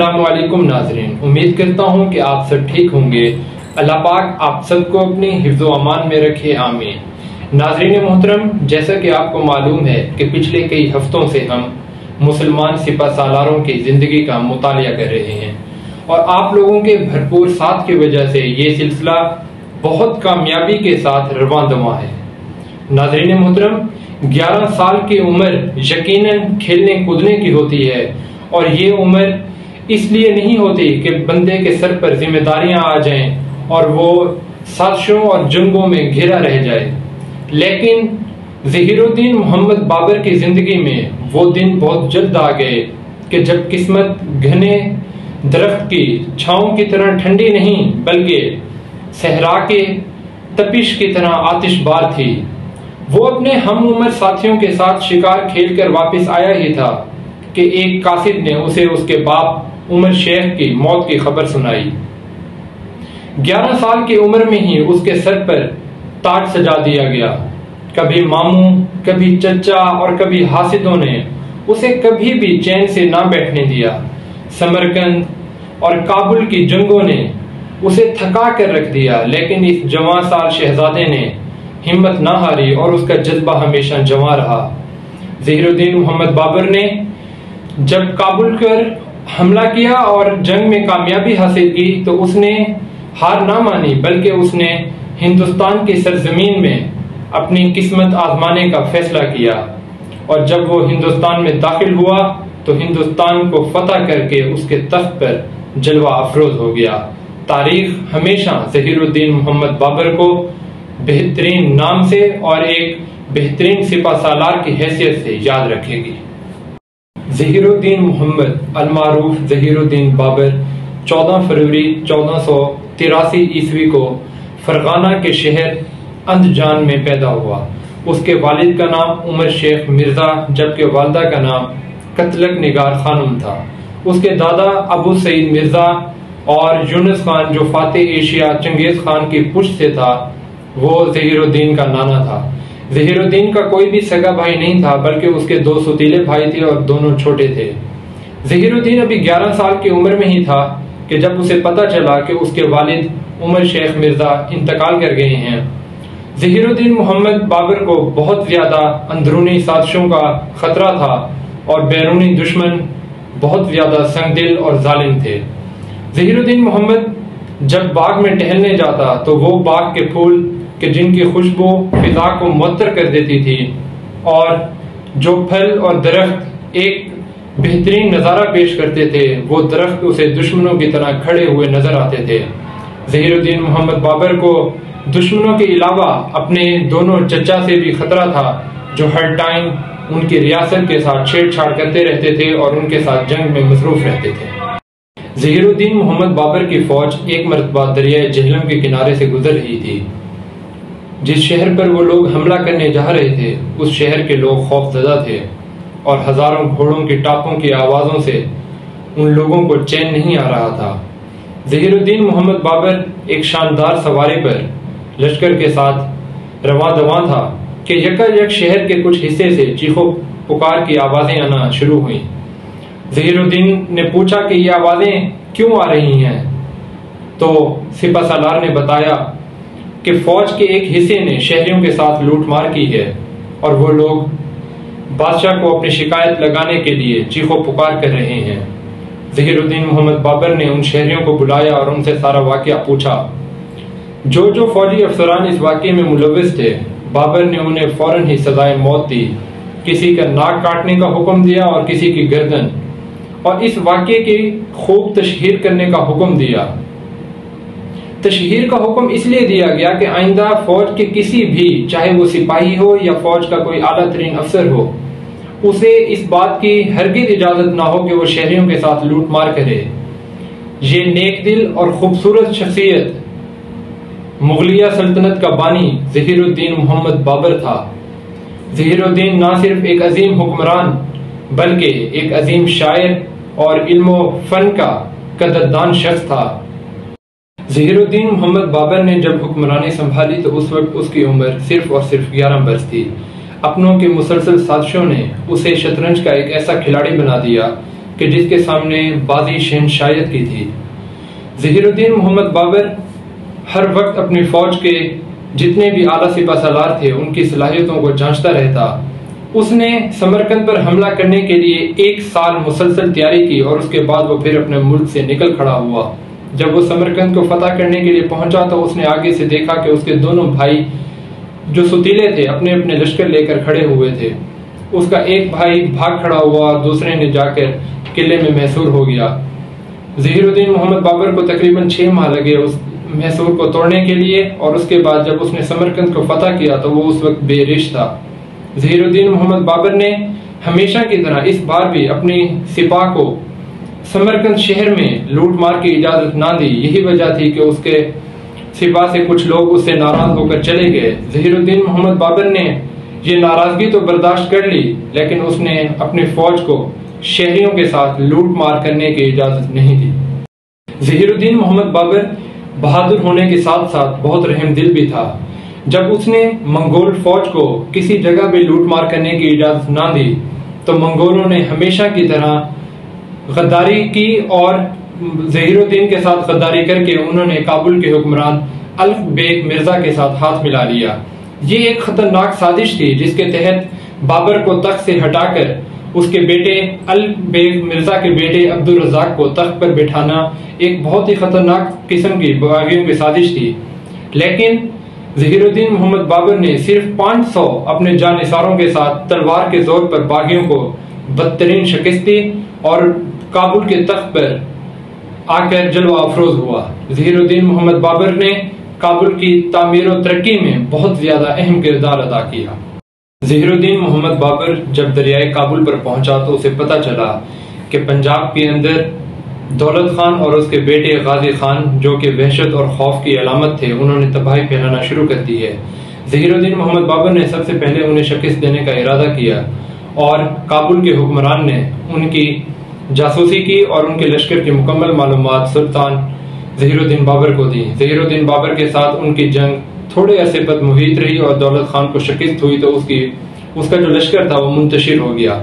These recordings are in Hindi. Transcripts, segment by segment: अस्सलामुअलैकुम नाज़रीन, उम्मीद करता हूँ कि आप सब ठीक होंगे। अल्लाह पाक आप सबको अपने हिफ्ज़ो अमान में रखे, आमीन। नाज़रीन मोहतरम, जैसा कि आपको मालूम है कि पिछले कई हफ्तों से हम मुसलमान सिपा सालारों की ज़िंदगी का मुतालिया कर रहे हैं और आप लोगों के भरपूर साथ की वजह से ये सिलसिला बहुत कामयाबी के साथ रवां दवा है। नाज़रीन मोहतरम, 11 साल की उम्र यकीनन खेलने कूदने की होती है और ये उम्र इसलिए नहीं होती कि बंदे के सर पर जिम्मेदारियां आ जाएं और वो साजिशों और जंगों में घिरा रह जाए, लेकिन ज़हीरुद्दीन मोहम्मद बाबर की जिंदगी में वो दिन बहुत जल्द आ गए कि जब किस्मत घने दरख्त की छांव की तरह ठंडी नहीं बल्कि सहरा के तपिश की तरह आतिशबार थी। वो अपने हम उम्र साथियों के साथ शिकार खेल कर वापस आया ही था कि एक कासिद ने उसे उसके बाप उमर शेख की मौत की खबर सुनाई। 11 साल की उम्र में ही उसके सर पर ताज सजा दिया गया। कभी मामू, कभी चचा और कभी हासिदों ने उसे कभी भी चैन से ना बैठने दिया। समरकंद और काबुल की जंगों ने उसे थका कर रख दिया, लेकिन इस जवां साल शहजादे ने हिम्मत ना हारी और उसका जज्बा हमेशा जवां रहा। ज़हीरुद्दीन मोहम्मद बाबर ने जब काबुल पर हमला किया और जंग में कामयाबी हासिल की तो उसने हार ना मानी, बल्कि उसने हिंदुस्तान की सरजमीन में अपनी किस्मत आजमाने का फैसला किया और जब वो हिंदुस्तान में दाखिल हुआ तो हिंदुस्तान को फतह करके उसके तख्त पर जलवा अफरोज हो गया। तारीख हमेशा ज़हीरुद्दीन मोहम्मद बाबर को बेहतरीन नाम से और एक बेहतरीन सिपा सालार की हैसियत से याद रखेगी। ज़हीरुद्दीन मोहम्मद अल-मारूफ ज़हीरुद्दीन बाबर 14 फरवरी 1483 ईस्वी को फरगाना के शहर अंदजान में पैदा हुआ। उसके वालिद का नाम उमर शेख मिर्जा जबकि वालदा का नाम कतलक निगार खानम था। उसके दादा अबू सईद मिर्जा और यूनस खान जो फातह एशिया चंगेज खान की पुश्त से था, वो ज़हीरुद्दीन का नाना था। ज़हीरुद्दीन का कोई भी सगा भाई नहीं था, बल्कि उसके 2 सतीले भाई थे और दोनों छोटे थे। ज़हीरुद्दीन अभी 11 साल की उम्र में ही था कि जब उसे पता चला कि उसके वालिद उमर शेख मिर्जा इंतकाल कर गए हैं। ज़हीरुद्दीन मोहम्मद बाबर को बहुत ज्यादा अंदरूनी साजिशों का खतरा था और बैरूनी दुश्मन बहुत ज्यादा संगदिल और जालिम थे। ज़हीरुद्दीन मोहम्मद जब बाग में टहलने जाता तो वो बाग के फूल कि जिनकी खुशबू फिजा को मुअत्तर कर देती थी और जो फल और दरख्त एक बेहतरीन नज़ारा पेश करते थे, वो दरख्त उसे दुश्मनों की तरह खड़े हुए नजर आते थे। ज़हीरुद्दीन मोहम्मद बाबर को दुश्मनों के अलावा अपने दोनों चचा से भी खतरा था, जो हर टाइम उनकी रियासत के साथ छेड़छाड़ करते रहते थे और उनके साथ जंग में मसरूफ रहते थे। ज़हीरुद्दीन मोहम्मद बाबर की फौज एक मरतबा दरियाए जहलम के किनारे से गुजर रही थी। जिस शहर पर वो लोग हमला करने जा रहे थे उस शहर के लोग खौफजदा थे और हजारों घोड़ों के टापों की आवाज़ों से उन लोगों को चैन नहीं आ रहा था। ज़हीरुद्दीन मोहम्मद बाबर एक शानदार सवारी पर लश्कर के साथ रवां दवां था कि यकायक शहर के कुछ हिस्से से चीखों पुकार की आवाज़ें आना शुरू हुई। ज़हीरुद्दीन ने पूछा कि ये आवाज़ें क्यों आ रही हैं, तो सिपा सालार ने बताया कि फौज के एक हिस्से ने शहरियों के साथ लूटमार की है और वो लोग बादशाह को अपनी शिकायत लगाने के लिए चीखों पुकार कर रहे हैं। ज़हीरुद्दीन मोहम्मद बाबर ने उन शहरियों को बुलाया और उनसे सारा वाकया पूछा। जो जो फौजी अफसरान इस वाकये में मुलविस थे, बाबर ने उन्हें फौरन ही सजाए मौत दी। किसी का नाक काटने का हुक्म दिया और किसी की गर्दन, और इस वाकये की खूब तशहीर करने का हुक्म दिया। तशहीर का हुक्म इसलिए दिया गया कि आइंदा फौज के किसी भी, चाहे वो सिपाही हो या फौज का कोई आला तरीन अफसर हो, उसे इस बात की हरगिज इजाजत ना हो कि वो शहरियों के साथ लूटमार करे। ये नेक दिल और खूबसूरत शख्सियत मुगलिया सल्तनत का बानी ज़हीरुद्दीन मोहम्मद बाबर था। ज़हीरुद्दीन ना सिर्फ एक अजीम हुक्मरान बल्कि एक अजीम शायर और इल्म फन का कदरदान शख्स था। ज़हीरुद्दीन मोहम्मद बाबर ने जब हुक्मरानी संभाली तो उस वक्त उसकी उम्र सिर्फ और सिर्फ 11 वर्ष थी। अपनों के मुसलसल साजिशों ने उसे शतरंज का एक ऐसा खिलाड़ी बना दिया कि जिसके सामने बाजी शहनशायत की थी। ज़हीरुद्दीन मोहम्मद बाबर हर वक्त अपनी फौज के जितने भी आला सिपा सालार थे उनकी सलाहियतों को जांचता रहता। उसने समरकंद पर हमला करने के लिए 1 साल मुसलसल तैयारी की और उसके बाद वो फिर अपने मुल्क से निकल खड़ा हुआ। जब वो समरकंद को फतह करने के लिए पहुंचा तो उसने आगे से देखा कि उसके दोनों भाई जो सुतीले थे अपने अपने लश्कर लेकर खड़े हुए थे। उसका एक भाई भाग खड़ा हुआ, दूसरे ने जाकर किले में महसूर हो गया। ज़हीरुद्दीन मोहम्मद बाबर को तकरीबन 6 माह लगे उस महसूर को तोड़ने के लिए और उसके बाद जब उसने समरकंद को फतह किया तो वो उस वक्त बेरिश था। ज़हीरुद्दीन मोहम्मद बाबर ने हमेशा की तरह इस बार भी अपने सिपाह को समरकंद शहर में लूट मार की इजाजत ना दी। यही वजह थी कि उसके सिपाह से कुछ लोग उससे नाराज होकर चले गए। ज़हीरुद्दीन मोहम्मद बाबर ने ये नाराजगी तो बर्दाश्त कर ली, लेकिन उसने अपने फौज को शहरियों के साथ लूट मार करने की इजाजत नहीं दी। ज़हीरुद्दीन मोहम्मद बाबर बहादुर होने के साथ साथ बहुत रहम दिल भी था। जब उसने मंगोल फौज को किसी जगह भी लूट मार करने की इजाजत ना दी तो मंगोलों ने हमेशा की तरह गद्दारी की और ज़हीरुद्दीन के साथ गद्दारी करके उन्होंने काबुल के हुक्मरान अल्फ बेग मिर्जा के साथ हाथ मिला लिया। ये एक खतरनाक साजिश थी जिसके तहत बाबर को तख्त से हटाकर उसके बेटे अल्फ बेग मिर्जा के बेटे अब्दुल रज़ाक को तख्त पर बैठाना एक बहुत ही खतरनाक किस्म की बागियों की साजिश थी। लेकिन ज़हीरुद्दीन मोहम्मद बाबर ने सिर्फ 500 अपने जानिसारों के साथ तलवार के जोर पर बागियों को बदतरीन शिकस्त दी और काबुल के तख्त पर आकर जलवा अफरोज हुआ। ज़हीरुद्दीन मोहम्मद बाबर ने काबुल की तामीर और तरक्की में बहुत ज्यादा अहम किरदार अदा किया। ज़हीरुद्दीन मोहम्मद बाबर जब दरियाए काबुल पर पहुंचा तो उसे पता चला कि पंजाब के अंदर दौलत खान और उसके बेटे गाजी खान जो कि वहशत और खौफ की अलामत थे, उन्होंने तबाही फैलाना शुरू कर दी है। ज़हीरुद्दीन मोहम्मद बाबर ने सबसे पहले उन्हें शिकस्त देने का इरादा किया और काबुल के हुक्मरान ने उनकी जासूसी की और उनके लश्कर की मुकम्मल मालूमात सुल्तान ज़हीरुद्दीन बाबर को दी। ज़हीरुद्दीन बाबर के साथ उनकी जंग थोड़े अरसे बाद मुहीत रही और दौलत खान को शिकस्त हुई तो उसका जो लश्कर था वो मुंतशिर हो गया।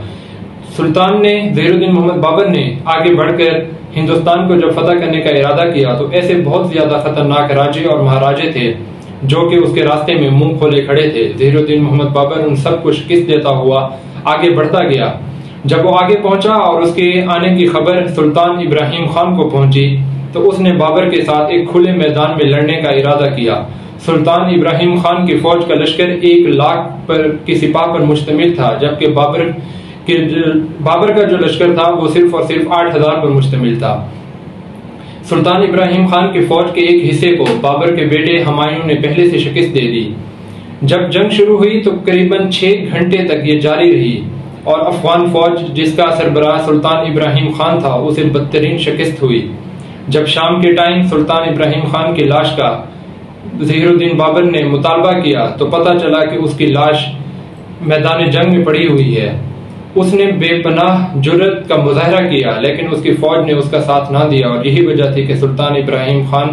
सुल्तान ने ज़हीरुद्दीन मोहम्मद बाबर ने आगे बढ़कर हिंदुस्तान को जब फतह करने का इरादा किया तो ऐसे बहुत ज्यादा खतरनाक राजे और महाराजे थे जो कि उसके रास्ते में मुंह खोले खड़े थे। ज़हीरुद्दीन मोहम्मद बाबर उन सबको शिकस्त देता हुआ आगे बढ़ता गया। जब वो आगे पहुंचा और उसके आने की खबर सुल्तान इब्राहिम खान को पहुंची तो उसने बाबर के साथ एक खुले मैदान में लड़ने का इरादा किया। सुल्तान इब्राहिम खान की फौज का लश्कर 1 लाख के सिपाह पर मुश्तमिल था, जबकि बाबर का जो लश्कर था वो सिर्फ और सिर्फ 8,000 पर मुश्तमिल था। सुल्तान इब्राहिम खान की फौज के एक हिस्से को बाबर के बेटे हुमायूँ ने पहले से शिकस्त दे दी। जब जंग शुरू हुई तो करीबन 6 घंटे तक ये जारी रही और अफगान फौज जिसका सरबराह सुल्तान इब्राहिम खान था उसे बदतरीन शिकस्त हुई। जब शाम के टाइम सुल्तान इब्राहिम खान की लाश का ज़हीरुद्दीन बाबर ने मुतालबा किया तो पता चला कि उसकी लाश मैदान जंग में पड़ी हुई है। उसने बेपनाह जुर्रत का मुजाहरा किया लेकिन उसकी फौज ने उसका साथ ना दिया और यही वजह थी कि सुल्तान इब्राहिम खान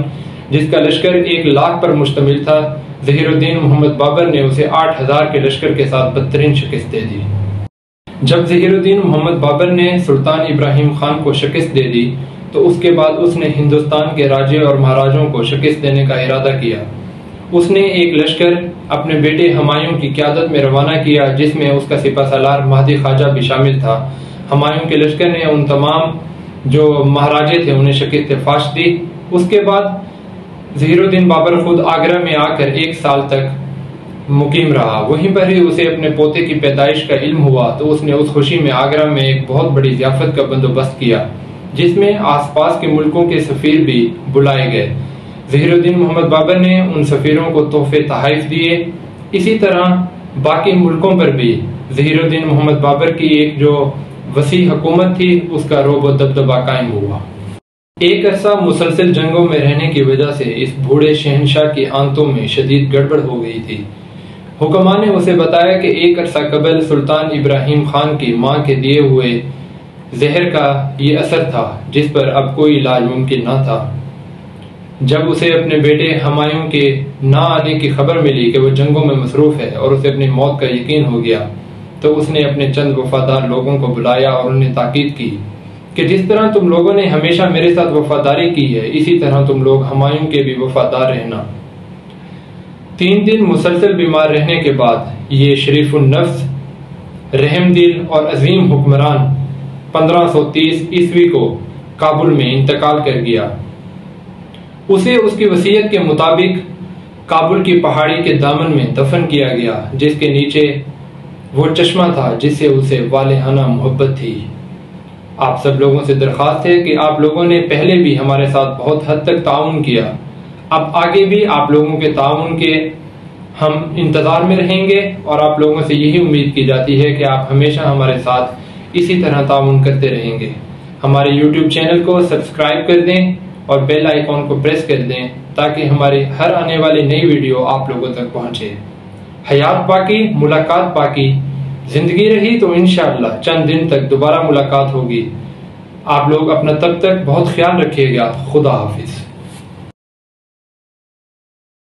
जिसका लश्कर 1 लाख पर मुश्तमिल था, ज़हीरुद्दीन मोहम्मद बाबर ने उसे 8,000 के लश्कर के साथ बदतरीन शिकस्त दे दी। जब ज़हीरुद्दीन मोहम्मद बाबर ने सुल्तान इब्राहिम खान को शिकस्त दे दी तो उसके बाद उसने हिंदुस्तान के राजे और महाराजों को शिकस्त देने का इरादा किया। उसने एक लश्कर अपने बेटे हुमायूँ की क़यादत में रवाना किया जिसमें उसका सिपह सालार महदी खाजा भी शामिल था। हुमायूँ के लश्कर ने उन तमाम जो महाराजे थे उन्हें शिकस्त फाश दी। उसके बाद ज़हीरुद्दीन बाबर खुद आगरा में आकर 1 साल तक मुकीम रहा। वहीं पर ही उसे अपने पोते की पैदाइश का इल्म हुआ तो उसने उस खुशी में आगरा में एक बहुत बड़ी ज़ियाफ़त का बंदोबस्त किया जिसमें आसपास के मुल्कों के सफीर भी बुलाए गए। ज़हीरुद्दीन मोहम्मद बाबर ने उन सफीरों को तोहफे तहाइफ दिए। इसी तरह बाकी मुल्कों पर भी ज़हीरुद्दीन मोहम्मद बाबर की एक जो वसी हुकूमत थी उसका रोब और दबदबा कायम हुआ। एक अरसा मुसलसल जंगों में रहने की वजह से इस बूढ़े शहनशाह की आंतों में शदीद गड़बड़ हो गई थी। हुक्मा ने उसे बताया कि 1 अरसा कबल सुल्तान इब्राहिम खान की माँ के दिए हुए जहर का ये असर था जिस पर अब कोई इलाज मुमकिन ना था। जब उसे अपने बेटे हुमायूँ के ना आने की खबर मिली कि वो जंगों में मसरूफ है और उसे अपनी मौत का यकीन हो गया तो उसने अपने चंद वफादार लोगों को बुलाया और उन्हें ताकीद की कि जिस तरह तुम लोगों ने हमेशा मेरे साथ वफादारी की है, इसी तरह तुम लोग हुमायूँ के भी वफादार रहना। 3 दिन मुसलसल बीमार रहने के बाद ये शरीफुन्नफ्स, रहम दिल और अजीम हुक्मरान 1530 ईस्वी को काबुल में इंतकाल कर गया। उसे उसकी वसीयत के मुताबिक काबुल की पहाड़ी के दामन में दफन किया गया, जिसके नीचे वो चश्मा था जिससे उसे वालेहाना मोहब्बत थी। आप सब लोगों से दरख्वास्त है कि आप लोगों ने पहले भी हमारे साथ बहुत हद तक ताउन किया, अब आगे भी आप लोगों के ताउन के हम इंतज़ार में रहेंगे और आप लोगों से यही उम्मीद की जाती है कि आप हमेशा हमारे साथ इसी तरह ताउन करते रहेंगे। हमारे YouTube चैनल को सब्सक्राइब कर दें और बेल आइकॉन को प्रेस कर दें ताकि हमारे हर आने वाली नई वीडियो आप लोगों तक पहुंचे। हयात बाकी, मुलाकात बाकी, जिंदगी रही तो इंशाअल्लाह चंद दिन तक दोबारा मुलाकात होगी। आप लोग अपना तब तक बहुत ख्याल रखिएगा। खुदा हाफिज।